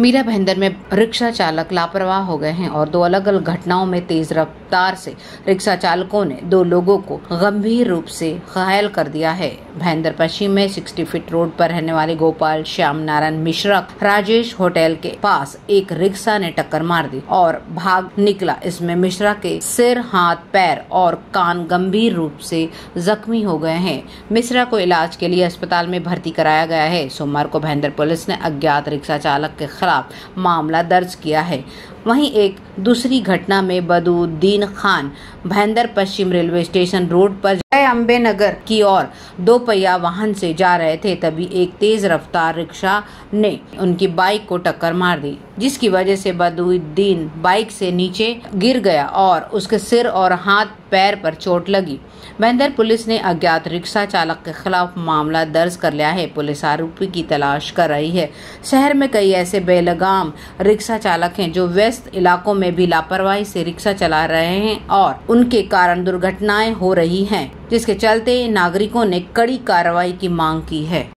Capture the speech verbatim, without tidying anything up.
मीरा भेंदर में रिक्शा चालक लापरवाह हो गए हैं और दो अलग अलग घटनाओं में तेज रफ्तार से रिक्शा चालकों ने दो लोगों को गंभीर रूप से घायल कर दिया है। भेंदर पश्चिम में साठ फीट रोड पर रहने वाले गोपाल श्याम नारायण मिश्रा राजेश होटल के पास एक रिक्शा ने टक्कर मार दी और भाग निकला। इसमें मिश्रा के सिर, हाथ, पैर और कान गंभीर रूप से जख्मी हो गए हैं। मिश्रा को इलाज के लिए अस्पताल में भर्ती कराया गया है। सोमवार को भेंदर पुलिस ने अज्ञात रिक्शा चालक के खिलाफ मामला दर्ज किया है। वहीं एक दूसरी घटना में बदरुद्दीन खान भेंदर पश्चिम रेलवे स्टेशन रोड पर अंबेनगर की ओर दो पहिया वाहन से जा रहे थे, तभी एक तेज रफ्तार रिक्शा ने उनकी बाइक को टक्कर मार दी, जिसकी वजह से बदरुद्दीन बाइक से नीचे गिर गया और उसके सिर और हाथ, पैर पर चोट लगी। भेंदर पुलिस ने अज्ञात रिक्शा चालक के खिलाफ मामला दर्ज कर लिया है। पुलिस आरोपी की तलाश कर रही है। शहर में कई ऐसे बेलगाम रिक्शा चालक हैं जो व्यस्त इलाकों में भी लापरवाही से रिक्शा चला रहे हैं और उनके कारण दुर्घटनाएं हो रही हैं, जिसके चलते नागरिकों ने कड़ी कार्रवाई की मांग की है।